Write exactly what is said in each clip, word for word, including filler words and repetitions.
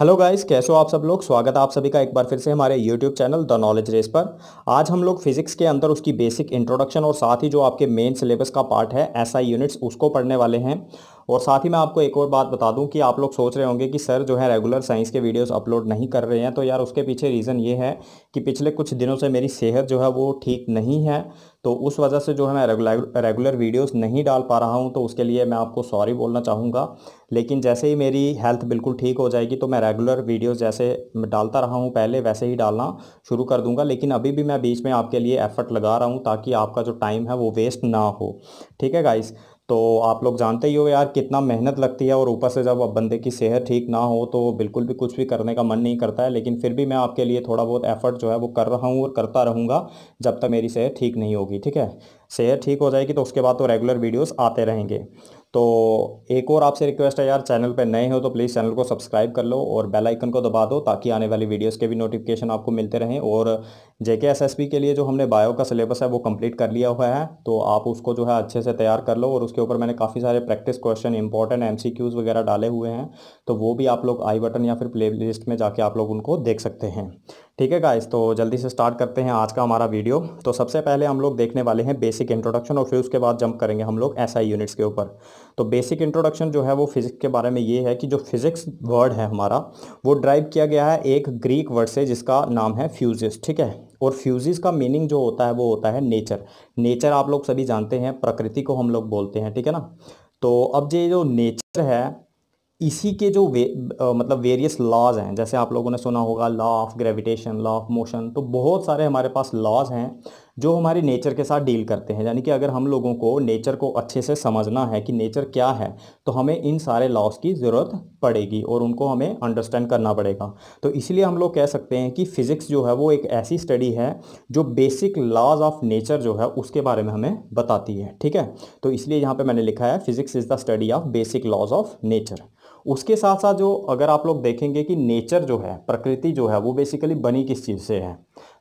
Hello guys, कैसे हो आप सब लोग। स्वागत है आप सभी का एक बार फिर से हमारे YouTube channel the knowledge race पर। आज हम लोग फिजिक्स के अंदर उसकी बेसिक इंट्रोडक्शन और साथ ही जो आपके मेन सिलेबस का पार्ट है एसआई यूनिट्स उसको पढ़ने वाले हैं। और साथ ही मैं आपको एक और बात बता दूं कि आप लोग सोच रहे होंगे कि सर जो है रेगुलर साइंस के वीडियोस अपलोड नहीं कर रहे हैं, तो यार उसके पीछे रीज़न ये है कि पिछले कुछ दिनों से मेरी सेहत जो है वो ठीक नहीं है, तो उस वजह से जो है मैं रेगुलर रेगुलर वीडियोस नहीं डाल पा रहा हूं। तो उसके लिए मैं आपको सॉरी बोलना चाहूँगा, लेकिन जैसे ही मेरी हेल्थ बिल्कुल ठीक हो जाएगी तो मैं रेगुलर वीडियोस जैसे डालता रहा हूँ पहले वैसे ही डालना शुरू कर दूँगा। लेकिन अभी भी मैं बीच में आपके लिए एफर्ट लगा रहा हूँ ताकि आपका जो टाइम है वो वेस्ट ना हो। ठीक है गाइस, तो आप लोग जानते ही हो यार कितना मेहनत लगती है, और ऊपर से जब अब बंदे की सेहत ठीक ना हो तो बिल्कुल भी कुछ भी करने का मन नहीं करता है। लेकिन फिर भी मैं आपके लिए थोड़ा बहुत एफर्ट जो है वो कर रहा हूँ और करता रहूँगा जब तक मेरी सेहत ठीक नहीं होगी। ठीक है, सेहत ठीक हो जाएगी तो उसके बाद तो रेगुलर वीडियोस आते रहेंगे। तो एक और आपसे रिक्वेस्ट है यार, चैनल पर नए हो तो प्लीज़ चैनल को सब्सक्राइब कर लो और बेल आइकन को दबा दो ताकि आने वाली वीडियोस के भी नोटिफिकेशन आपको मिलते रहें। और जेकेएसएसबी के लिए जो हमने बायो का सिलेबस है वो कंप्लीट कर लिया हुआ है, तो आप उसको जो है अच्छे से तैयार कर लो। और उसके ऊपर मैंने काफ़ी सारे प्रैक्टिस क्वेश्चन, इंपॉर्टेंट एमसीक्यूज़ वगैरह डाले हुए हैं, तो वो भी आप लोग आई बटन या फिर प्ले लिस्ट में जाके आप लोग उनको देख सकते हैं। ठीक है गाइस, तो जल्दी से स्टार्ट करते हैं आज का हमारा वीडियो। तो सबसे पहले हम लोग देखने वाले हैं बेसिक इंट्रोडक्शन, और फिर उसके बाद जंप करेंगे हम लोग एसआई यूनिट्स के ऊपर। तो बेसिक इंट्रोडक्शन जो है वो फिजिक्स के बारे में ये है कि जो फिजिक्स वर्ड है हमारा वो ड्राइव किया गया है एक ग्रीक वर्ड से जिसका नाम है फ्यूजिस। ठीक है, और फ्यूजिस का मीनिंग जो होता है वो होता है नेचर। नेचर आप लोग सभी जानते हैं, प्रकृति को हम लोग बोलते हैं। ठीक है ना, तो अब ये जो नेचर है इसी के जो वे आ, मतलब वेरियस लॉज हैं, जैसे आप लोगों ने सुना होगा law of gravitation, law of motion, तो बहुत सारे हमारे पास लॉज हैं जो हमारे नेचर के साथ डील करते हैं। यानी कि अगर हम लोगों को नेचर को अच्छे से समझना है कि नेचर क्या है तो हमें इन सारे लॉज की ज़रूरत पड़ेगी और उनको हमें अंडरस्टैंड करना पड़ेगा। तो इसलिए हम लोग कह सकते हैं कि फिज़िक्स जो है वो एक ऐसी स्टडी है जो बेसिक लॉज ऑफ नेचर जो है उसके बारे में हमें बताती है। ठीक है, तो इसलिए यहाँ पर मैंने लिखा है physics is the study of basic laws of nature. उसके साथ साथ जो अगर आप लोग देखेंगे कि नेचर जो है, प्रकृति जो है वो बेसिकली बनी किस चीज़ से है,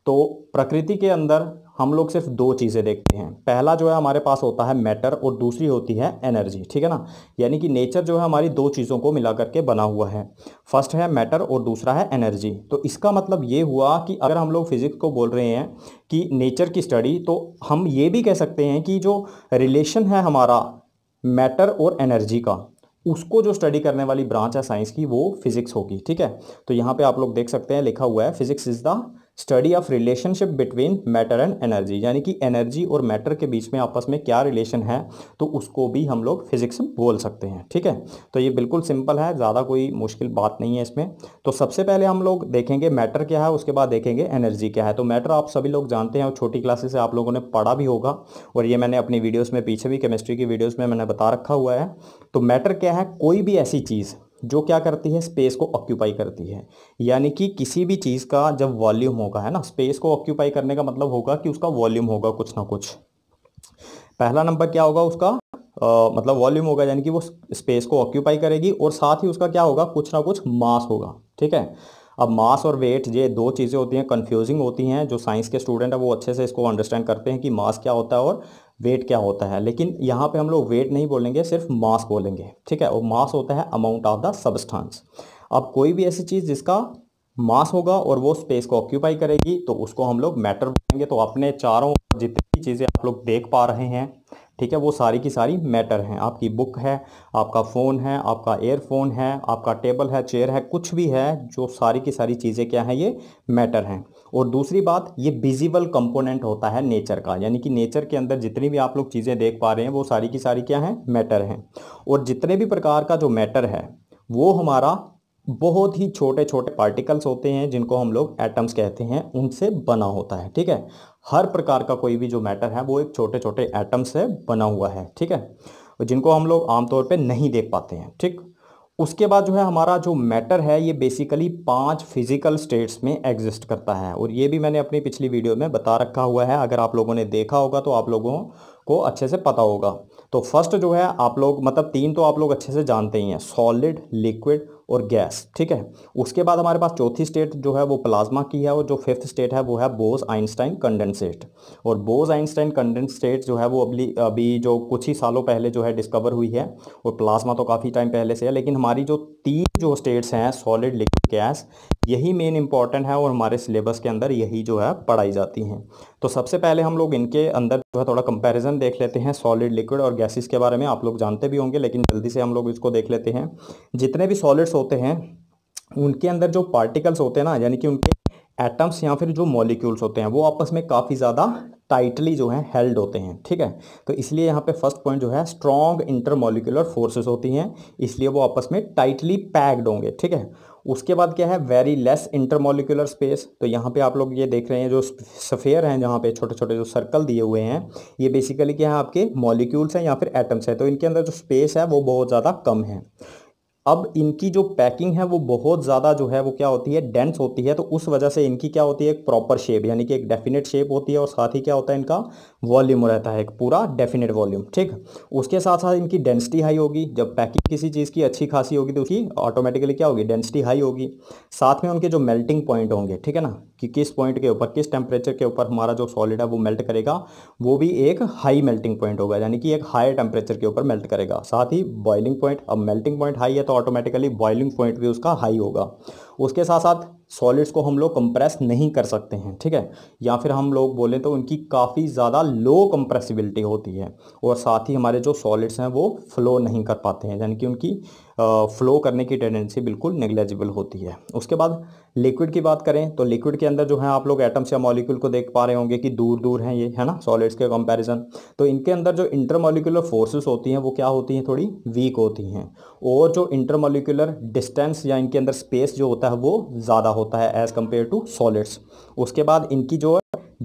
तो प्रकृति के अंदर हम लोग सिर्फ दो चीज़ें देखते हैं। पहला जो है हमारे पास होता है मैटर और दूसरी होती है एनर्जी। ठीक है ना, यानी कि नेचर जो है हमारी दो चीज़ों को मिला करके बना हुआ है। फर्स्ट है मैटर और दूसरा है एनर्जी। तो इसका मतलब ये हुआ कि अगर हम लोग फिजिक्स को बोल रहे हैं कि नेचर की स्टडी, तो हम ये भी कह सकते हैं कि जो रिलेशन है हमारा मैटर और एनर्जी का, उसको जो स्टडी करने वाली ब्रांच है साइंस की वो फिजिक्स होगी। ठीक है, तो यहाँ पे आप लोग देख सकते हैं लिखा हुआ है physics is the study of relationship between matter and energy, यानी कि एनर्जी और मैटर के बीच में आपस में क्या रिलेशन है तो उसको भी हम लोग फिजिक्स बोल सकते हैं। ठीक है, तो ये बिल्कुल सिंपल है, ज़्यादा कोई मुश्किल बात नहीं है इसमें। तो सबसे पहले हम लोग देखेंगे मैटर क्या है, उसके बाद देखेंगे एनर्जी क्या है। तो मैटर आप सभी लोग जानते हैं और छोटी क्लासेस से आप लोगों ने पढ़ा भी होगा, और ये मैंने अपनी वीडियोज़ में पीछे भी केमिस्ट्री की वीडियोज़ में मैंने बता रखा हुआ है। तो मैटर क्या है, कोई भी ऐसी चीज़ जो क्या करती है, स्पेस को ऑक्यूपाई करती है। यानी कि किसी भी चीज़ का जब वॉल्यूम होगा, है ना, स्पेस को ऑक्यूपाई करने का मतलब होगा कि उसका वॉल्यूम होगा कुछ ना कुछ। पहला नंबर क्या होगा उसका, आ, मतलब वॉल्यूम होगा, यानी कि वो स्पेस को ऑक्यूपाई करेगी, और साथ ही उसका क्या होगा, कुछ ना कुछ मास होगा। ठीक है, अब मास और वेट ये दो चीज़ें होती हैं, कन्फ्यूजिंग होती हैं। जो साइंस के स्टूडेंट है वो अच्छे से इसको अंडरस्टैंड करते हैं कि मास क्या होता है और वेट क्या होता है, लेकिन यहाँ पे हम लोग वेट नहीं बोलेंगे, सिर्फ मास बोलेंगे। ठीक है, और मास होता है अमाउंट ऑफ द सब्सटेंस। अब कोई भी ऐसी चीज़ जिसका मास होगा और वो स्पेस को ऑक्यूपाई करेगी तो उसको हम लोग मैटर बोलेंगे। तो अपने चारों जितनी भी चीज़ें आप लोग देख पा रहे हैं, ठीक है, वो सारी की सारी मैटर हैं। आपकी बुक है, आपका फ़ोन है, आपका एयरफोन है, आपका टेबल है, चेयर है, कुछ भी है, जो सारी की सारी चीज़ें क्या हैं, ये मैटर हैं। और दूसरी बात, ये विजिबल कंपोनेंट होता है नेचर का, यानी कि नेचर के अंदर जितनी भी आप लोग चीज़ें देख पा रहे हैं वो सारी की सारी क्या हैं, मैटर हैं। और जितने भी प्रकार का जो मैटर है वो हमारा बहुत ही छोटे छोटे पार्टिकल्स होते हैं जिनको हम लोग एटम्स कहते हैं, उनसे बना होता है। ठीक है, हर प्रकार का कोई भी जो मैटर है वो एक छोटे छोटे एटम से बना हुआ है। ठीक है, जिनको हम लोग आमतौर पे नहीं देख पाते हैं। ठीक, उसके बाद जो है हमारा जो मैटर है ये बेसिकली पांच फिजिकल स्टेट्स में एग्जिस्ट करता है, और ये भी मैंने अपनी पिछली वीडियो में बता रखा हुआ है। अगर आप लोगों ने देखा होगा तो आप लोगों को अच्छे से पता होगा। तो फर्स्ट जो है आप लोग, मतलब तीन तो आप लोग अच्छे से जानते ही हैं, सॉलिड, लिक्विड और गैस, ठीक है। उसके बाद हमारे पास चौथी स्टेट जो है वो प्लाज्मा की है, और जो फिफ्थ स्टेट है वो है बोस आइंस्टाइन कंडेंसेट। और बोस आइंस्टाइन कंडेंसेट जो है वो अभी अभी जो कुछ ही सालों पहले जो है डिस्कवर हुई है, और प्लाज्मा तो काफ़ी टाइम पहले से है। लेकिन हमारी जो तीन जो स्टेट्स हैं सॉलिड लिक्विड गैस, यही मेन इंपॉर्टेंट है और हमारे सिलेबस के अंदर यही जो है पढ़ाई जाती हैं। तो सबसे पहले हम लोग इनके अंदर जो है थोड़ा कंपैरिजन देख लेते हैं। सॉलिड लिक्विड और गैसेस के बारे में आप लोग जानते भी होंगे, लेकिन जल्दी से हम लोग इसको देख लेते हैं। जितने भी सॉलिड्स होते हैं उनके अंदर जो पार्टिकल्स होते हैं ना, यानी कि उनके एटम्स या फिर जो मॉलिक्यूल्स होते हैं वो आपस में काफ़ी ज़्यादा टाइटली जो है हेल्ड होते हैं, ठीक है। तो इसलिए यहाँ पे फर्स्ट पॉइंट जो है स्ट्रॉन्ग इंटरमॉलिक्यूलर फोर्सेस होती हैं, इसलिए वो आपस में टाइटली पैक्ड होंगे, ठीक है। उसके बाद क्या है, वेरी लेस इंटरमॉलिक्यूलर स्पेस। तो यहाँ पे आप लोग ये देख रहे हैं जो स्फीयर हैं, जहाँ पे छोटे छोटे जो सर्कल दिए हुए हैं, ये बेसिकली क्या है आपके मॉलिक्यूल्स हैं या फिर एटम्स हैं। तो इनके अंदर जो स्पेस है वो बहुत ज़्यादा कम है। अब इनकी जो पैकिंग है वो बहुत ज़्यादा जो है वो क्या होती है, डेंस होती है। तो उस वजह से इनकी क्या होती है, एक प्रॉपर शेप यानी कि एक डेफिनेट शेप होती है, और साथ ही क्या होता है इनका वॉल्यूम रहता है, एक पूरा डेफिनेट वॉल्यूम, ठीक। उसके साथ साथ इनकी डेंसिटी हाई होगी। जब पैकिंग किसी चीज़ की अच्छी खासी होगी तो उसकी ऑटोमेटिकली क्या होगी, डेंसिटी हाई होगी। साथ में उनके जो मेल्टिंग पॉइंट होंगे, ठीक है ना, कि किस पॉइंट के ऊपर किस टेम्परेचर के ऊपर हमारा जो सॉलिड है वो मेल्ट करेगा, वो भी एक हाई मेल्टिंग पॉइंट होगा, यानी कि एक हाई टेम्परेचर के ऊपर मेल्ट करेगा। साथ ही बॉइलिंग पॉइंट, अब मेल्टिंग पॉइंट हाई है तो ऑटोमेटिकली बॉइलिंग पॉइंट भी उसका हाई होगा। उसके साथ साथ सॉलिड्स को हम लोग कंप्रेस नहीं कर सकते हैं, ठीक है, या फिर हम लोग बोलें तो उनकी काफ़ी ज़्यादा लो कंप्रेसिबिलिटी होती है। और साथ ही हमारे जो सॉलिड्स हैं वो फ्लो नहीं कर पाते हैं, यानी कि उनकी फ़्लो करने की टेंडेंसी बिल्कुल नेग्लेजिबल होती है। उसके बाद लिक्विड की बात करें तो लिक्विड के अंदर जो है आप लोग एटम्स या मॉलिक्यूल को देख पा रहे होंगे कि दूर दूर हैं ये, है ना, सॉलिड्स के कंपैरिजन। तो इनके अंदर जो इंटरमॉलिक्यूलर फोर्सेस होती हैं वो क्या होती हैं, थोड़ी वीक होती हैं, और जो इंटरमॉलिक्यूलर डिस्टेंस या इनके अंदर स्पेस जो होता है वो ज़्यादा होता है एज़ कम्पेयर टू सॉलिड्स। उसके बाद इनकी जो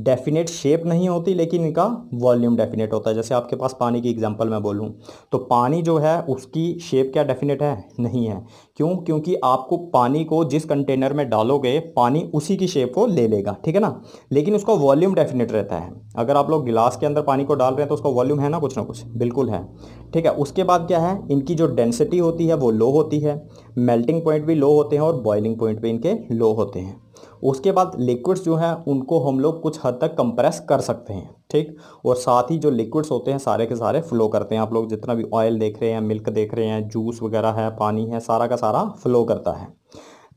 डेफिनेट शेप नहीं होती, लेकिन इनका वॉल्यूम डेफिनेट होता है। जैसे आपके पास पानी की एग्जांपल मैं बोलूं तो पानी जो है उसकी शेप क्या डेफिनेट है, नहीं है। क्यों? क्योंकि आपको पानी को जिस कंटेनर में डालोगे पानी उसी की शेप को ले लेगा, ठीक है ना, लेकिन उसका वॉल्यूम डेफिनेट रहता है। अगर आप लोग गिलास के अंदर पानी को डाल रहे हैं तो उसका वॉल्यूम है ना, कुछ ना कुछ बिल्कुल है, ठीक है। उसके बाद क्या है, इनकी जो डेंसिटी होती है वो लो होती है, मेल्टिंग पॉइंट भी लो होते हैं और बॉइलिंग पॉइंट भी इनके लो होते हैं। उसके बाद लिक्विड्स जो हैं उनको हम लोग कुछ हद तक कंप्रेस कर सकते हैं, ठीक, और साथ ही जो लिक्विड्स होते हैं सारे के सारे फ्लो करते हैं। आप लोग जितना भी ऑयल देख रहे हैं, मिल्क देख रहे हैं, जूस वगैरह है, पानी है, सारा का सारा फ्लो करता है।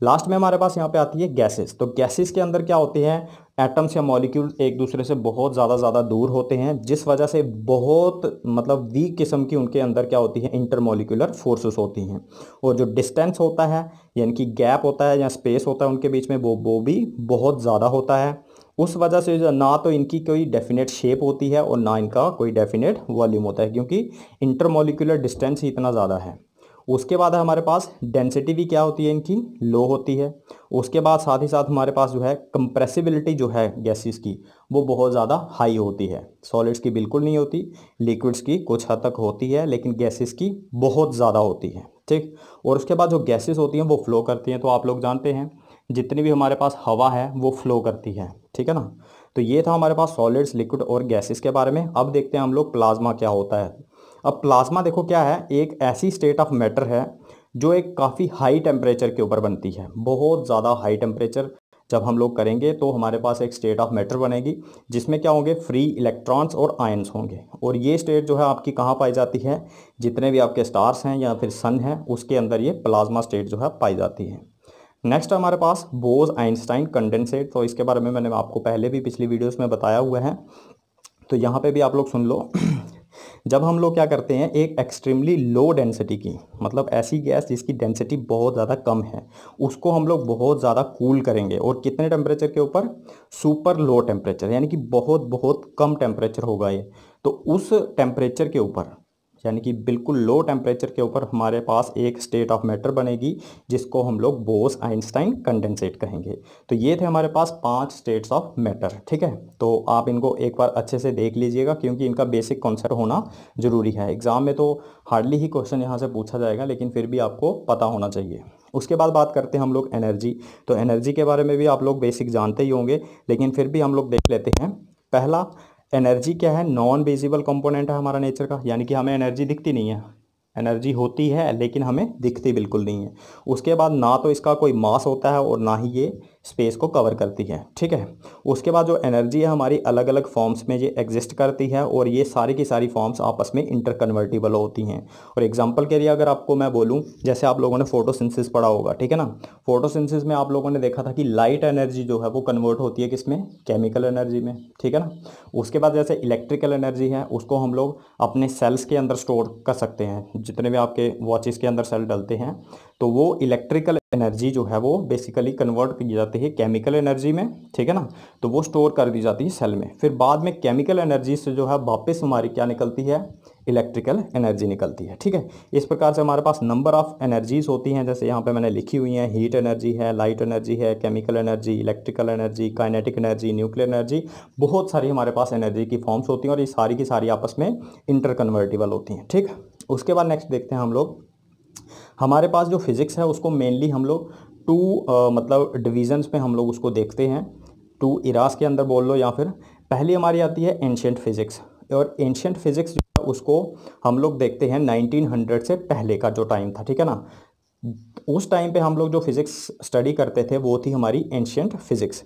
लास्ट में हमारे पास यहाँ पे आती है गैसेस। तो गैसेस के अंदर क्या होते हैं, एटम्स या मॉलिक्यूल एक दूसरे से बहुत ज़्यादा ज़्यादा दूर होते हैं, जिस वजह से बहुत मतलब वीक किस्म की उनके अंदर क्या होती है, इंटरमॉलिक्यूलर फोर्सेस होती हैं। और जो डिस्टेंस होता है यानी कि गैप होता है या स्पेस होता है उनके बीच में, वो वो भी बहुत ज़्यादा होता है। उस वजह से ना तो इनकी कोई डेफिनेट शेप होती है और ना इनका कोई डेफिनेट वॉल्यूम होता है, क्योंकि इंटरमॉलिक्यूलर डिस्टेंस ही इतना ज़्यादा है। उसके बाद हमारे पास डेंसिटी भी क्या होती है, इनकी लो होती है। उसके बाद साथ ही साथ हमारे पास जो है कंप्रेसिबिलिटी जो है गैसेस की वो बहुत ज़्यादा हाई होती है। सॉलिड्स की बिल्कुल नहीं होती, लिक्विड्स की कुछ हद तक होती है, लेकिन गैसेस की बहुत ज़्यादा होती है, ठीक। और उसके बाद जो गैसेस होती हैं वो फ्लो करती हैं। तो आप लोग जानते हैं जितनी भी हमारे पास हवा है वो फ्लो करती है, ठीक है ना। तो ये था हमारे पास सॉलिड्स, लिक्विड और गैसेस के बारे में। अब देखते हैं हम लोग प्लाज्मा क्या होता है। अब प्लाज्मा देखो क्या है, एक ऐसी स्टेट ऑफ मैटर है जो एक काफ़ी हाई टेम्परेचर के ऊपर बनती है। बहुत ज़्यादा हाई टेम्परेचर जब हम लोग करेंगे तो हमारे पास एक स्टेट ऑफ मैटर बनेगी, जिसमें क्या होंगे, फ्री इलेक्ट्रॉन्स और आयंस होंगे। और ये स्टेट जो है आपकी कहाँ पाई जाती है, जितने भी आपके स्टार्स हैं या फिर सन है उसके अंदर ये प्लाज्मा स्टेट जो है पाई जाती है। नेक्स्ट हमारे पास बोस आइंस्टाइन कंडेंसेट। तो इसके बारे में मैंने आपको पहले भी पिछली वीडियोज़ में बताया हुआ है, तो यहाँ पर भी आप लोग सुन लो। जब हम लोग क्या करते हैं, एक एक्सट्रीमली लो डेंसिटी की, मतलब ऐसी गैस जिसकी डेंसिटी बहुत ज़्यादा कम है, उसको हम लोग बहुत ज़्यादा कूल करेंगे। और कितने टेम्परेचर के ऊपर, सुपर लो टेम्परेचर, यानी कि बहुत बहुत कम टेम्परेचर होगा ये। तो उस टेम्परेचर के ऊपर, यानी कि बिल्कुल लो टेम्परेचर के ऊपर हमारे पास एक स्टेट ऑफ मैटर बनेगी, जिसको हम लोग बोस आइंस्टाइन कंडेंसेट कहेंगे। तो ये थे हमारे पास पांच स्टेट्स ऑफ मैटर, ठीक है। तो आप इनको एक बार अच्छे से देख लीजिएगा, क्योंकि इनका बेसिक कॉन्सेप्ट होना ज़रूरी है। एग्ज़ाम में तो हार्डली ही क्वेश्चन यहाँ से पूछा जाएगा, लेकिन फिर भी आपको पता होना चाहिए। उसके बाद बात करते हैं हम लोग एनर्जी। तो एनर्जी के बारे में भी आप लोग बेसिक जानते ही होंगे, लेकिन फिर भी हम लोग देख लेते हैं। पहला, एनर्जी क्या है, नॉन विजिबल कंपोनेंट है हमारा नेचर का, यानी कि हमें एनर्जी दिखती नहीं है, एनर्जी होती है लेकिन हमें दिखती बिल्कुल नहीं है। उसके बाद ना तो इसका कोई मास होता है और ना ही ये स्पेस को कवर करती है, ठीक है। उसके बाद जो एनर्जी है हमारी अलग अलग फॉर्म्स में ये एग्जिस्ट करती है और ये सारी की सारी फॉर्म्स आपस में इंटरकन्वर्टिबल होती हैं। और एग्जांपल के लिए अगर आपको मैं बोलूं, जैसे आप लोगों ने फोटोसिंथेसिस पढ़ा होगा, ठीक है ना। फोटोसिंथेसिस में आप लोगों ने देखा था कि लाइट एनर्जी जो है वो कन्वर्ट होती है किसमें, केमिकल एनर्जी में, ठीक है ना। उसके बाद जैसे इलेक्ट्रिकल एनर्जी है उसको हम लोग अपने सेल्स के अंदर स्टोर कर सकते हैं, जितने भी आपके वॉचेस के अंदर सेल डलते हैं तो वो इलेक्ट्रिकल एनर्जी जो है वो बेसिकली कन्वर्ट की जाती है केमिकल एनर्जी में, ठीक है ना। तो वो स्टोर कर दी जाती है सेल में। फिर बाद में केमिकल एनर्जी से जो है वापस हमारी क्या निकलती है, इलेक्ट्रिकल एनर्जी निकलती है, ठीक है। इस प्रकार से हमारे पास नंबर ऑफ एनर्जीज होती हैं, जैसे यहाँ पे मैंने लिखी हुई हैं, हीट एनर्जी है, लाइट एनर्जी है, chemical energy, electrical energy, kinetic energy, nuclear energy, बहुत सारी हमारे पास एनर्जी की फॉर्म्स होती हैं और ये सारी की सारी आपस में इंटरकन्वर्टिबल होती हैं, ठीक। उसके बाद नेक्स्ट देखते हैं हम लोग, हमारे पास जो फिज़िक्स है उसको मेनली हम लोग टू आ, मतलब डिवीज़न्स में हम लोग उसको देखते हैं, टू इरास के अंदर बोल लो या फिर। पहली हमारी आती है एंशिएंट फ़िज़िक्स, और एंशिएंट फ़िज़िक्स जो है उसको हम लोग देखते हैं नाइनटीन हंड्रेड से पहले का जो टाइम था, ठीक है ना। उस टाइम पे हम लोग जो फिज़िक्स स्टडी करते थे वो थी हमारी एंशिएंट फ़िज़िक्स।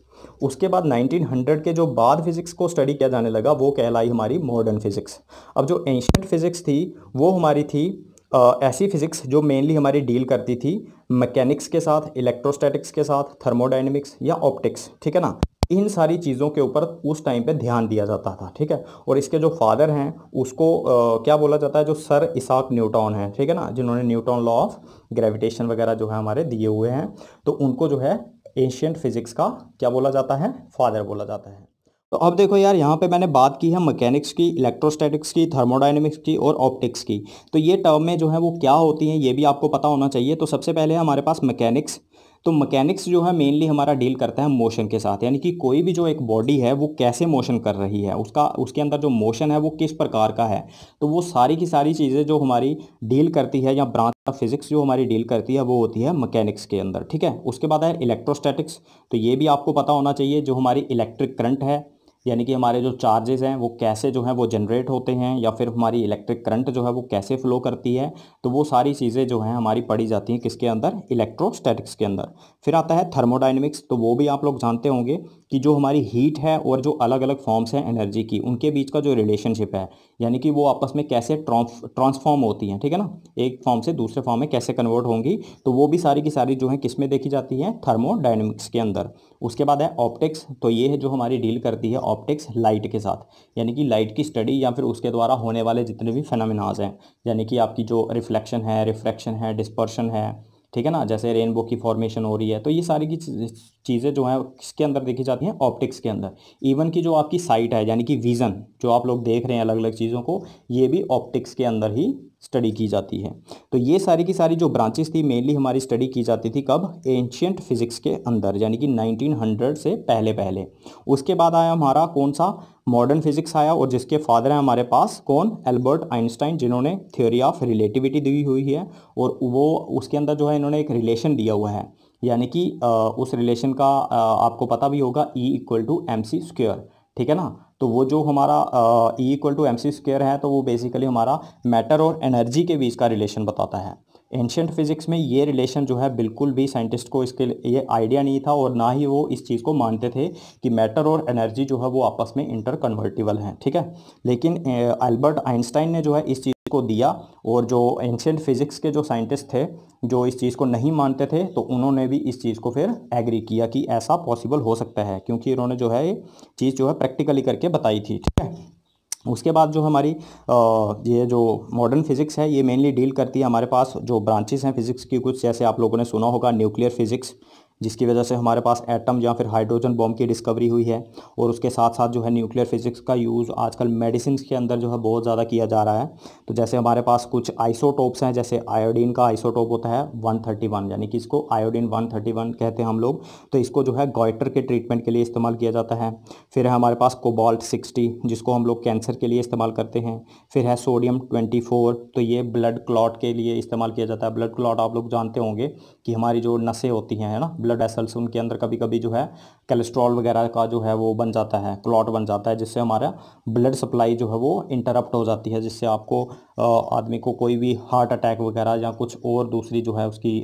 उसके बाद नाइनटीन हंड्रेड के जो बाद फिज़िक्स को स्टडी किया जाने लगा वो कहलाई हमारी मॉडर्न फ़िज़िक्स। अब जो एंशिएंट फ़िज़िक्स थी वो हमारी थी Uh, ऐसी फ़िज़िक्स जो मेनली हमारी डील करती थी मैकेनिक्स के साथ, इलेक्ट्रोस्टैटिक्स के साथ, थर्मोडाइनमिक्स या ऑप्टिक्स, ठीक है ना। इन सारी चीज़ों के ऊपर उस टाइम पे ध्यान दिया जाता था, ठीक है। और इसके जो फादर हैं उसको uh, क्या बोला जाता है, जो सर इसाक न्यूटन हैं, ठीक है ना, जिन्होंने न्यूटन लॉ ऑफ ग्रेविटेशन वगैरह जो है हमारे दिए हुए हैं, तो उनको जो है एंशिएंट फ़िज़िक्स का क्या बोला जाता है, फादर बोला जाता है। तो अब देखो यार, यहाँ पे मैंने बात की है मैकेनिक्स की, इलेक्ट्रोस्टैटिक्स की, थर्मोडायनेमिक्स की और ऑप्टिक्स की। तो ये टर्म में जो है वो क्या होती हैं ये भी आपको पता होना चाहिए। तो सबसे पहले हमारे पास मैकेनिक्स। तो मैकेनिक्स जो है मेनली हमारा डील करता है मोशन के साथ, यानी कि कोई भी जो एक बॉडी है वो कैसे मोशन कर रही है, उसका उसके अंदर जो मोशन है वो किस प्रकार का है। तो वो सारी की सारी चीज़ें जो हमारी डील करती है या ब्रांच ऑफ फिज़िक्स जो हमारी डील करती है वो होती है मैकेनिक्स के अंदर, ठीक है। उसके बाद है इलेक्ट्रोस्टैटिक्स। तो ये भी आपको पता होना चाहिए, जो हमारी इलेक्ट्रिक करंट है यानी कि हमारे जो चार्जेस हैं वो कैसे जो है वो जनरेट होते हैं या फिर हमारी इलेक्ट्रिक करंट जो है वो कैसे फ़्लो करती है, तो वो सारी चीज़ें जो हैं हमारी पढ़ी जाती हैं किसके अंदर, इलेक्ट्रोस्टैटिक्स के अंदर। फिर आता है थर्मोडायनेमिक्स। तो वो भी आप लोग जानते होंगे कि जो हमारी हीट है और जो अलग अलग फॉर्म्स हैं एनर्जी की उनके बीच का जो रिलेशनशिप है, यानी कि वो आपस में कैसे ट्रांसफॉर्म होती हैं, ठीक है ना, एक फॉर्म से दूसरे फॉर्म में कैसे कन्वर्ट होंगी, तो वो भी सारी की सारी जो है किस में देखी जाती है, थर्मोडायनेमिक्स के अंदर। उसके बाद है ऑप्टिक्स। तो ये है जो हमारी डील करती है ऑप्टिक्स लाइट के साथ, यानी कि लाइट की स्टडी या फिर उसके द्वारा होने वाले जितने भी फेनोमेनाज हैं, यानी कि आपकी जो रिफ्लेक्शन है, रिफ्रैक्शन है, डिस्पर्शन है, ठीक है ना, जैसे रेनबो की फॉर्मेशन हो रही है। तो ये सारी की चीज़ें जो हैं किसके अंदर देखी जाती हैं, ऑप्टिक्स के अंदर। इवन की जो आपकी साइट है यानी कि विज़न, जो आप लोग देख रहे हैं अलग अलग चीज़ों को, ये भी ऑप्टिक्स के अंदर ही स्टडी की जाती है। तो ये सारी की सारी जो ब्रांचेस थी मेनली हमारी स्टडी की जाती थी कब, एंशिएंट फ़िज़िक्स के अंदर, यानी कि नाइनटीन हंड्रेड से पहले पहले। उसके बाद आया हमारा कौन सा, मॉडर्न फिज़िक्स आया, और जिसके फादर हैं हमारे पास कौन, एल्बर्ट आइंस्टाइन, जिन्होंने थ्योरी ऑफ रिलेटिविटी दी हुई है और वो उसके अंदर जो है इन्होंने एक रिलेशन दिया हुआ है, यानी कि उस रिलेशन का आपको पता भी होगा, E equal to M C square, ठीक है ना। तो वो जो हमारा E equal to M C square है तो वो बेसिकली हमारा मैटर और एनर्जी के बीच का रिलेशन बताता है। एंशिएंट फिज़िक्स में ये रिलेशन जो है बिल्कुल भी साइंटिस्ट को इसके ये आइडिया नहीं था और ना ही वो इस चीज़ को मानते थे कि मैटर और एनर्जी जो है वो आपस में इंटरकन्वर्टिबल हैं, ठीक है। लेकिन एल्बर्ट आइंस्टाइन ने जो है इस चीज़ को दिया, और जो एंशिएंट फिज़िक्स के जो साइंटिस्ट थे जो इस चीज़ को नहीं मानते थे तो उन्होंने भी इस चीज़ को फिर एग्री किया कि ऐसा पॉसिबल हो सकता है, क्योंकि इन्होंने जो है ये चीज़ जो है प्रैक्टिकली करके बताई थी, ठीक है। उसके बाद जो हमारी ये जो मॉडर्न फिज़िक्स है ये मेनली डील करती है, हमारे पास जो ब्रांचेस हैं फिज़िक्स की कुछ, जैसे आप लोगों ने सुना होगा न्यूक्लियर फिज़िक्स, जिसकी वजह से हमारे पास एटम या फिर हाइड्रोजन बॉम्ब की डिस्कवरी हुई है, और उसके साथ साथ जो है न्यूक्लियर फिज़िक्स का यूज़ आजकल मेडिसिन के अंदर जो है बहुत ज़्यादा किया जा रहा है। तो जैसे हमारे पास कुछ आइसोटोप्स हैं, जैसे आयोडीन का आइसोटोप होता है वन थर्टी वन, यानी कि इसको आयोडीन वन थर्टी वन कहते हैं हम लोग, तो इसको जो है गॉइटर के ट्रीटमेंट के लिए इस्तेमाल किया जाता है। फिर है हमारे पास कोबाल्ट सिक्सटी, जिसको हम लोग कैंसर के लिए इस्तेमाल करते हैं। फिर है सोडियम ट्वेंटी फोर, तो ये ब्लड क्लॉट के लिए इस्तेमाल किया जाता है। ब्लड क्लॉट आप लोग जानते होंगे कि हमारी जो नसें होती हैं, है ना, ब्लड वेसल्स, उनके अंदर कभी कभी जो है कोलेस्ट्रॉल वगैरह का जो है वो बन जाता है, क्लॉट बन जाता है, जिससे हमारा ब्लड सप्लाई जो है वो इंटरप्ट हो जाती है, जिससे आपको आदमी को कोई भी हार्ट अटैक वगैरह या कुछ और दूसरी जो है उसकी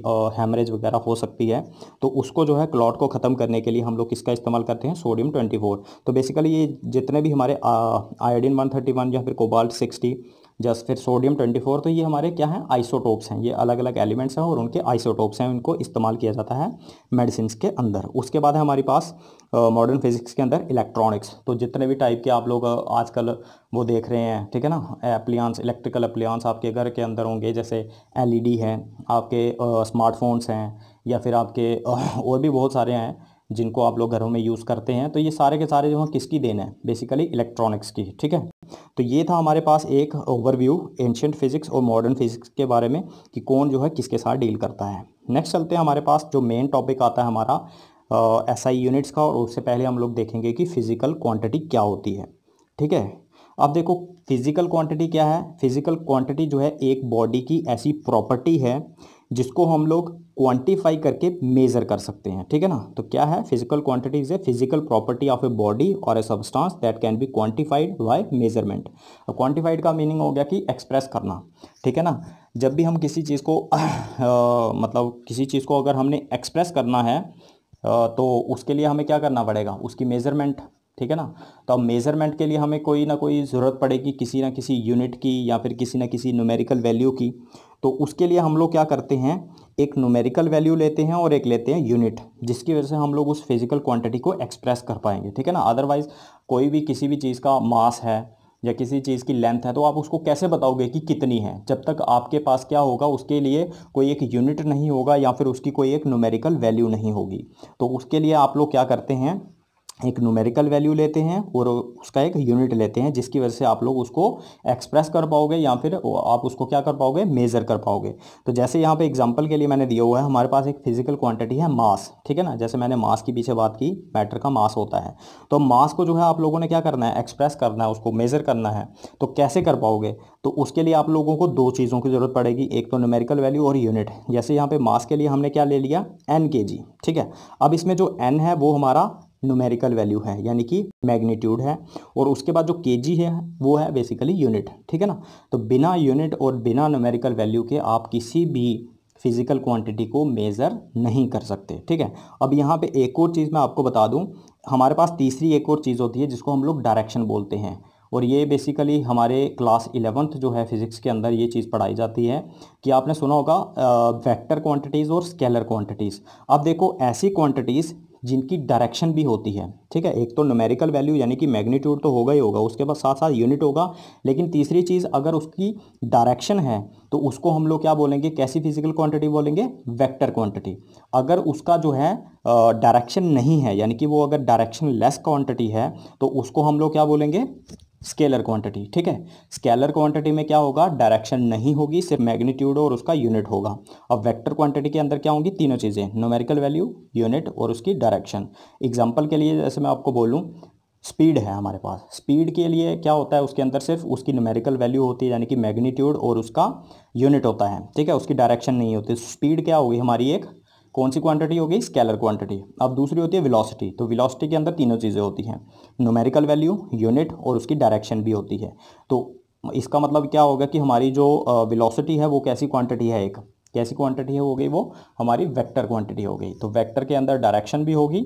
हेमरेज वगैरह हो सकती है। तो उसको जो है क्लॉट को ख़त्म करने के लिए हम लोग किसका इस्तेमाल करते हैं, सोडियम ट्वेंटी फोर। तो बेसिकली ये जितने भी हमारे आयोडीन वन थर्टी वन या फिर कोबाल्ट सिक्सटी जस्ट फिर सोडियम ट्वेंटी फोर, तो ये हमारे क्या हैं, आइसोटोप्स हैं, ये अलग अलग एलिमेंट्स हैं और उनके आइसोटोप्स हैं, इनको इस्तेमाल किया जाता है मेडिसिन के अंदर। उसके बाद है हमारे पास मॉडर्न फिजिक्स के अंदर इलेक्ट्रॉनिक्स। तो जितने भी टाइप के आप लोग आजकल वो देख रहे हैं, ठीक है ना, एप्लियांस, इलेक्ट्रिकल एप्लियांस आपके घर के अंदर होंगे, जैसे एल ई डी है, आपके स्मार्टफोन्स हैं, या फिर आपके और भी बहुत सारे हैं जिनको आप लोग घरों में यूज़ करते हैं। तो ये सारे के सारे जो हैं किसकी देन है, बेसिकली इलेक्ट्रॉनिक्स की, ठीक है। तो ये था हमारे पास एक ओवरव्यू एंशिएंट फिज़िक्स और मॉडर्न फिज़िक्स के बारे में कि कौन जो है किसके साथ डील करता है। नेक्स्ट चलते हैं हमारे पास जो मेन टॉपिक आता है हमारा एस आई यूनिट्स का, और उससे पहले हम लोग देखेंगे कि फ़िज़िकल क्वांटिटी क्या होती है, ठीक है। अब देखो फिज़िकल क्वांटिटी क्या है, फिज़िकल क्वांटिटी जो है एक बॉडी की ऐसी प्रॉपर्टी है जिसको हम लोग क्वांटिफाई करके मेज़र कर सकते हैं, ठीक है ना। तो क्या है, physical quantity is a physical property of a body और a substance that can be quantified by measurement. अब क्वांटिफाइड का मीनिंग हो गया कि एक्सप्रेस करना, ठीक है ना। जब भी हम किसी चीज़ को आ, आ, मतलब किसी चीज़ को अगर हमने एक्सप्रेस करना है आ, तो उसके लिए हमें क्या करना पड़ेगा, उसकी मेज़रमेंट, ठीक है ना। तो अब मेज़रमेंट के लिए हमें कोई ना कोई ज़रूरत पड़ेगी किसी ना किसी यूनिट की या फिर किसी ना किसी न्यूमेरिकल वैल्यू की। तो उसके लिए हम लोग क्या करते हैं, एक न्यूमेरिकल वैल्यू लेते हैं और एक लेते हैं यूनिट, जिसकी वजह से हम लोग उस फिज़िकल क्वांटिटी को एक्सप्रेस कर पाएंगे, ठीक है ना। अदरवाइज़ कोई भी किसी भी चीज़ का मास है या किसी चीज़ की लेंथ है तो आप उसको कैसे बताओगे कि कितनी है, जब तक आपके पास क्या होगा, उसके लिए कोई एक यूनिट नहीं होगा या फिर उसकी कोई एक न्यूमेरिकल वैल्यू नहीं होगी। तो उसके लिए आप लोग क्या करते हैं, एक न्यूमेरिकल वैल्यू लेते हैं और उसका एक यूनिट लेते हैं, जिसकी वजह से आप लोग उसको एक्सप्रेस कर पाओगे या फिर आप उसको क्या कर पाओगे, मेज़र कर पाओगे। तो जैसे यहाँ पे एग्जांपल के लिए मैंने दिया हुआ है, हमारे पास एक फिजिकल क्वांटिटी है मास, ठीक है ना। जैसे मैंने मास की पीछे बात की, मैटर का मास होता है, तो मास को जो है आप लोगों ने क्या करना है, एक्सप्रेस करना है, उसको मेज़र करना है। तो कैसे कर पाओगे, तो उसके लिए आप लोगों को दो चीज़ों की ज़रूरत पड़ेगी, एक तो न्यूमेरिकल वैल्यू और यूनिट। जैसे यहाँ पर मास के लिए हमने क्या ले लिया, एन के जी, ठीक है। अब इसमें जो एन है वो हमारा न्यूमेरिकल वैल्यू है यानी कि मैग्नीट्यूड है, और उसके बाद जो केजी है वो है बेसिकली यूनिट, ठीक है ना। तो बिना यूनिट और बिना न्यूमेरिकल वैल्यू के आप किसी भी फिज़िकल क्वांटिटी को मेज़र नहीं कर सकते, ठीक है। अब यहाँ पे एक और चीज़ मैं आपको बता दूँ, हमारे पास तीसरी एक और चीज़ होती है जिसको हम लोग डायरेक्शन बोलते हैं, और ये बेसिकली हमारे क्लास इलेवंथ जो है फिज़िक्स के अंदर ये चीज़ पढ़ाई जाती है कि आपने सुना होगा वेक्टर क्वांटिटीज़ और स्केलर क्वांटिटीज़। अब देखो ऐसी क्वांटिटीज़ जिनकी डायरेक्शन भी होती है, ठीक है। एक तो न्यूमेरिकल वैल्यू यानी कि मैग्नीट्यूड तो होगा ही होगा, उसके बाद साथ साथ यूनिट होगा, लेकिन तीसरी चीज़ अगर उसकी डायरेक्शन है तो उसको हम लोग क्या बोलेंगे, कैसी फिजिकल क्वांटिटी बोलेंगे, वेक्टर क्वांटिटी। अगर उसका जो है डायरेक्शन नहीं है यानी कि वो अगर डायरेक्शन लेस क्वांटिटी है तो उसको हम लोग क्या बोलेंगे, स्केलर क्वांटिटी, ठीक है। स्केलर क्वांटिटी में क्या होगा, डायरेक्शन नहीं होगी, सिर्फ मैग्नीट्यूड और उसका यूनिट होगा। अब वेक्टर क्वांटिटी के अंदर क्या होंगी, तीनों चीज़ें, न्यूमेरिकल वैल्यू, यूनिट और उसकी डायरेक्शन। एग्जांपल के लिए जैसे मैं आपको बोलूँ, स्पीड है हमारे पास, स्पीड के लिए क्या होता है, उसके अंदर सिर्फ उसकी न्यूमेरिकल वैल्यू होती है यानी कि मैग्नीट्यूड और उसका यूनिट होता है, ठीक है, उसकी डायरेक्शन नहीं होती। स्पीड क्या होगी हमारी, एक कौन सी क्वांटिटी होगी, स्केलर क्वांटिटी। अब दूसरी होती है वेलोसिटी, तो वेलोसिटी के अंदर तीनों चीज़ें होती हैं, न्यूमेरिकल वैल्यू, यूनिट और उसकी डायरेक्शन भी होती है। तो इसका मतलब क्या होगा कि हमारी जो वेलोसिटी है वो कैसी क्वांटिटी है, एक कैसी क्वांटिटी हो गई, वो हमारी वेक्टर क्वांटिटी हो गई। तो वेक्टर के अंदर डायरेक्शन भी होगी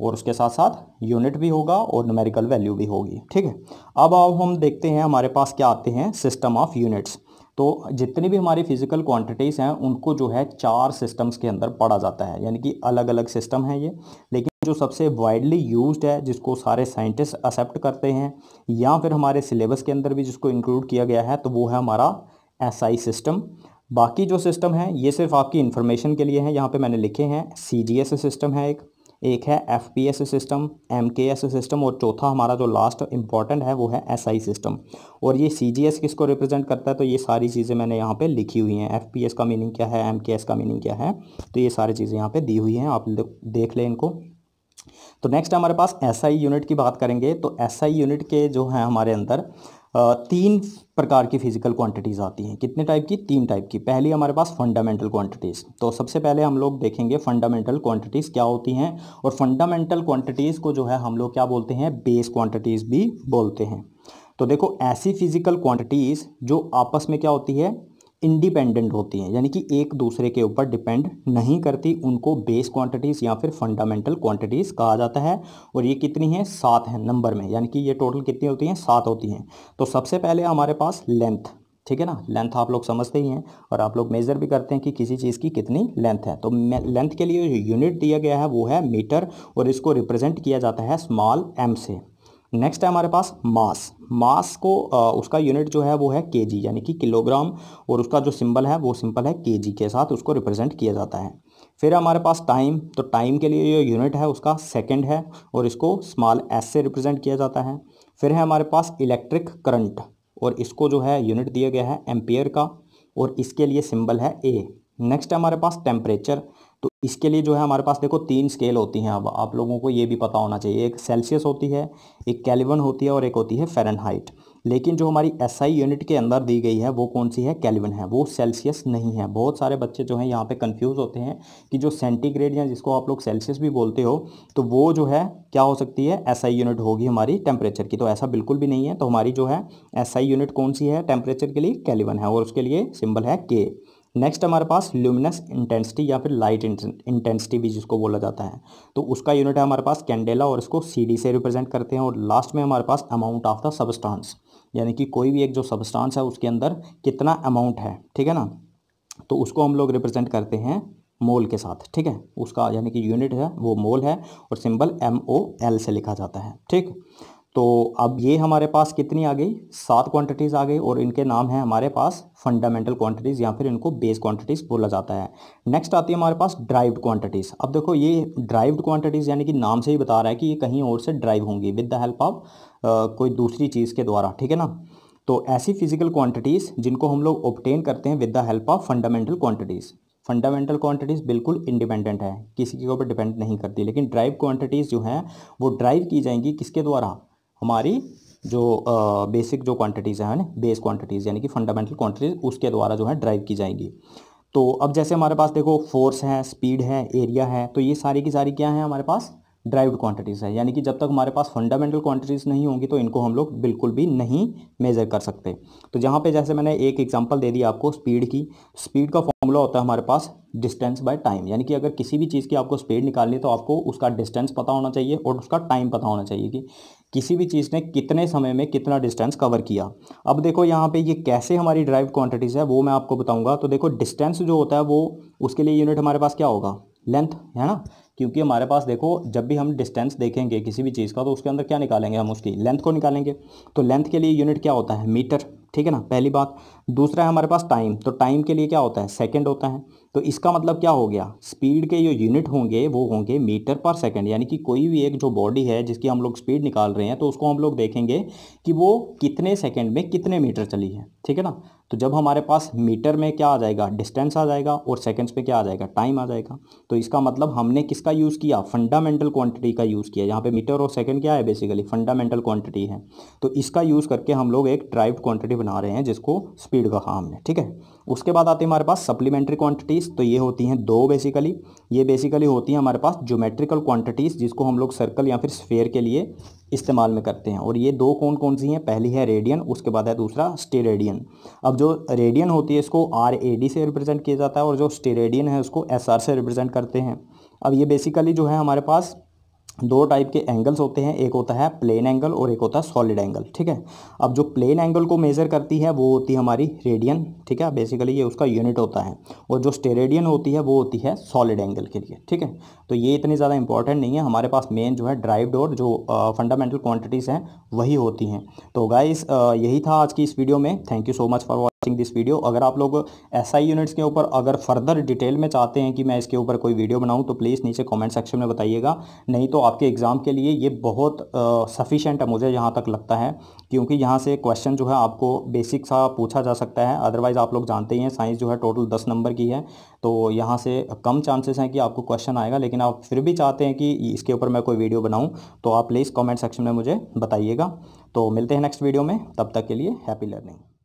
और उसके साथ साथ यूनिट भी होगा और न्यूमेरिकल वैल्यू भी होगी, ठीक है। अब अब हम देखते हैं हमारे पास क्या आते हैं, सिस्टम ऑफ यूनिट्स। तो जितनी भी हमारी फिजिकल क्वांटिटीज़ हैं उनको जो है चार सिस्टम्स के अंदर पढ़ा जाता है, यानी कि अलग अलग सिस्टम है ये, लेकिन जो सबसे वाइडली यूज्ड है, जिसको सारे साइंटिस्ट एक्सेप्ट करते हैं या फिर हमारे सिलेबस के अंदर भी जिसको इंक्लूड किया गया है, तो वो है हमारा एस आई सिस्टम। बाकी जो सिस्टम है ये सिर्फ आपकी इन्फॉर्मेशन के लिए है, यहाँ पर मैंने लिखे हैं सी जी एस सिस्टम है, एक एक है F P S system, M K S system, और चौथा हमारा जो लास्ट इम्पॉर्टेंट है वो है एस आई सिस्टम। और ये सी जी एस किसको रिप्रेजेंट करता है, तो ये सारी चीज़ें मैंने यहाँ पे लिखी हुई हैं, एफ पी एस का मीनिंग क्या है, एम के एस का मीनिंग क्या है, तो ये सारी चीज़ें यहाँ पे दी हुई हैं, आप देख लें इनको। तो नेक्स्ट हमारे पास एस आई यूनिट की बात करेंगे, तो एस आई यूनिट के जो हैं हमारे अंदर तीन प्रकार की फिजिकल क्वांटिटीज़ आती हैं। कितने टाइप की? तीन टाइप की। पहली हमारे पास फंडामेंटल क्वांटिटीज़। तो सबसे पहले हम लोग देखेंगे फंडामेंटल क्वांटिटीज़ क्या होती हैं, और फंडामेंटल क्वांटिटीज़ को जो है हम लोग क्या बोलते हैं, बेस क्वांटिटीज़ भी बोलते हैं। तो देखो, ऐसी फिजिकल क्वांटिटीज़ जो आपस में क्या होती है, इंडिपेंडेंट होती हैं, यानी कि एक दूसरे के ऊपर डिपेंड नहीं करती, उनको बेस क्वांटिटीज़ या फिर फंडामेंटल क्वांटिटीज़ कहा जाता है। और ये कितनी हैं? सात हैं नंबर में, यानी कि ये टोटल कितनी होती हैं? सात होती हैं। तो सबसे पहले हमारे पास लेंथ, ठीक है ना। लेंथ आप लोग समझते ही हैं और आप लोग मेजर भी करते हैं कि किसी चीज़ की कितनी लेंथ है। तो लेंथ के लिए जो यूनिट दिया गया है वो है मीटर, और इसको रिप्रेजेंट किया जाता है स्मॉल एम से। नेक्स्ट है हमारे पास मास। मास को आ, उसका यूनिट जो है वो है केजी, यानी कि किलोग्राम, और उसका जो सिंबल है वो सिंपल है केजी के साथ, उसको रिप्रेजेंट किया जाता है। फिर हमारे पास टाइम। तो टाइम के लिए जो यूनिट है उसका सेकंड है, और इसको स्मॉल एस से रिप्रेजेंट किया जाता है। फिर है हमारे पास इलेक्ट्रिक करंट, और इसको जो है यूनिट दिया गया है एम्पियर का, और इसके लिए सिंबल है ए। नेक्स्ट है हमारे पास टेम्परेचर। तो इसके लिए जो है हमारे पास देखो तीन स्केल होती हैं। अब आप लोगों को ये भी पता होना चाहिए, एक सेल्सियस होती है, एक केल्विन होती है, और एक होती है फ़ारेनहाइट। लेकिन जो हमारी एसआई यूनिट के अंदर दी गई है वो कौन सी है? केल्विन है, वो सेल्सियस नहीं है। बहुत सारे बच्चे जो हैं यहाँ पे कंफ्यूज होते हैं कि जो सेंटीग्रेड या जिसको आप लोग सेल्सियस भी बोलते हो, तो वो जो है क्या हो सकती है? एसआई यूनिट होगी हमारी टेम्परेचर की। तो ऐसा बिल्कुल भी नहीं है। तो हमारी जो है एसआई यूनिट कौन सी है टेम्परेचर के लिए? केल्विन है, और उसके लिए सिंबल है के। नेक्स्ट हमारे पास ल्यूमिनस इंटेंसिटी या फिर लाइट इंटेंसिटी भी जिसको बोला जाता है, तो उसका यूनिट है हमारे पास कैंडेला, और इसको सीडी से रिप्रेजेंट करते हैं। और लास्ट में हमारे पास अमाउंट ऑफ द सब्सटेंस, यानी कि कोई भी एक जो सब्सटेंस है उसके अंदर कितना अमाउंट है, ठीक है ना, तो उसको हम लोग रिप्रेजेंट करते हैं मोल के साथ, ठीक है। उसका यानी कि यूनिट है वो मोल है, और सिंबल एम ओ एल से लिखा जाता है, ठीक। तो अब ये हमारे पास कितनी आ गई? सात क्वांटिटीज़ आ गई, और इनके नाम हैं हमारे पास फंडामेंटल क्वांटिटीज़ या फिर इनको बेस क्वांटिटीज़ बोला जाता है। नेक्स्ट आती है हमारे पास ड्राइव्ड क्वांटिटीज़। अब देखो, ये ड्राइव्ड क्वांटिटीज़ यानी कि नाम से ही बता रहा है कि ये कहीं और से ड्राइव होंगी विद द हेल्प ऑफ कोई दूसरी चीज़ के द्वारा, ठीक है ना। तो ऐसी फिजिकल क्वांटिटीज़ जिनको हम लोग ऑब्टेन करते हैं with the help of fundamental quantities. Fundamental quantities बिल्कुल इंडिपेंडेंट है, किसी के ऊपर डिपेंड नहीं करती। लेकिन ड्राइव क्वांटिटीज़ जो हैं वो ड्राइव की जाएंगी किसके द्वारा? हमारी जो बेसिक जो क्वांटिटीज़ हैं, बेस क्वांटिटीज़ यानी कि फंडामेंटल क्वांटिटीज़, उसके द्वारा जो है ड्राइव की जाएंगी। तो अब जैसे हमारे पास देखो फोर्स है, स्पीड है, एरिया है, तो ये सारी की सारी क्या है हमारे पास? ड्राइव्ड क्वांटिटीज़ है। यानी कि जब तक हमारे पास फंडामेंटल क्वांटिटीज़ नहीं होंगी तो इनको हम लोग बिल्कुल भी नहीं मेज़र कर सकते। तो जहाँ पे जैसे मैंने एक एग्जांपल दे दी आपको स्पीड की, स्पीड का फॉर्मूला होता है हमारे पास डिस्टेंस बाय टाइम, यानी कि अगर किसी भी चीज़ की आपको स्पीड निकालनी है तो आपको उसका डिस्टेंस पता होना चाहिए और उसका टाइम पता होना चाहिए कि किसी भी चीज़ ने कितने समय में कितना डिस्टेंस कवर किया। अब देखो यहाँ पे ये कैसे हमारी ड्राइव्ड क्वांटिटीज़ है वो मैं आपको बताऊँगा। तो देखो, डिस्टेंस जो होता है वो उसके लिए यूनिट हमारे पास क्या होगा? लेंथ, है ना, क्योंकि हमारे पास देखो जब भी हम डिस्टेंस देखेंगे किसी भी चीज़ का तो उसके अंदर क्या निकालेंगे हम? उसकी लेंथ को निकालेंगे। तो लेंथ के लिए यूनिट क्या होता है? मीटर, ठीक है ना, पहली बात। दूसरा है हमारे पास टाइम। तो टाइम के लिए क्या होता है? सेकंड होता है। तो इसका मतलब क्या हो गया? स्पीड के जो यूनिट होंगे वो होंगे मीटर पर सेकंड, यानी कि कोई भी एक जो बॉडी है जिसकी हम लोग स्पीड निकाल रहे हैं तो उसको हम लोग देखेंगे कि वो कितने सेकंड में कितने मीटर चली है, ठीक है ना। तो जब हमारे पास मीटर में क्या आ जाएगा? डिस्टेंस आ जाएगा, और सेकंड्स में क्या आ जाएगा? टाइम आ जाएगा। तो इसका मतलब हमने किसका यूज़ किया? फंडामेंटल क्वांटिटी का यूज़ किया। यहाँ पे मीटर और सेकंड क्या है? बेसिकली फंडामेंटल क्वांटिटी है। तो इसका यूज़ करके हम लोग एक ड्राइव्ड क्वांटिटी बना रहे हैं जिसको स्पीड कहा हमने, ठीक है। उसके बाद आते हैं हमारे पास सप्लीमेंट्री क्वांटिटीज़। तो ये होती हैं दो बेसिकली। ये बेसिकली होती हैं हमारे पास ज्योमेट्रिकल क्वांटिटीज़ जिसको हम लोग सर्कल या फिर स्फेयर के लिए इस्तेमाल में करते हैं। और ये दो कौन कौन सी हैं? पहली है रेडियन, उसके बाद है दूसरा स्टेरेडियन। अब जो रेडियन होती है इसको आर ए डी से रिप्रेजेंट किया जाता है, और जो स्टेरेडियन है उसको एस आर से रिप्रेजेंट करते हैं। अब ये बेसिकली जो है हमारे पास दो टाइप के एंगल्स होते हैं, एक होता है प्लेन एंगल और एक होता है सॉलिड एंगल, ठीक है। अब जो प्लेन एंगल को मेज़र करती है वो होती है हमारी रेडियन, ठीक है, बेसिकली ये उसका यूनिट होता है। और जो स्टेरेडियन होती है वो होती है सॉलिड एंगल के लिए, ठीक है। तो ये इतनी ज़्यादा इंपॉर्टेंट नहीं है, हमारे पास मेन जो है ड्राइव्ड और जो फंडामेंटल क्वांटिटीज़ हैं वही होती हैं। तो गाइस, यही था आज की इस वीडियो में। Thank you so much for watching this video। अगर आप लोग एस आई यूनिट्स के ऊपर अगर फर्दर डिटेल में चाहते हैं कि मैं इसके ऊपर कोई वीडियो बनाऊं तो प्लीज़ नीचे कमेंट सेक्शन में बताइएगा, नहीं तो आपके एग्ज़ाम के लिए ये बहुत सफिशेंट है मुझे जहाँ तक लगता है, क्योंकि यहाँ से क्वेश्चन जो है आपको बेसिक सा पूछा जा सकता है। अदरवाइज़ आप लोग जानते ही हैं साइंस जो है टोटल दस नंबर की है, तो यहाँ से कम चांसेस हैं कि आपको क्वेश्चन आएगा। लेकिन आप फिर भी चाहते हैं कि इसके ऊपर मैं कोई वीडियो बनाऊँ तो आप प्लीज़ कॉमेंट सेक्शन में मुझे बताइएगा। तो मिलते हैं नेक्स्ट वीडियो में, तब तक के लिए हैप्पी लर्निंग।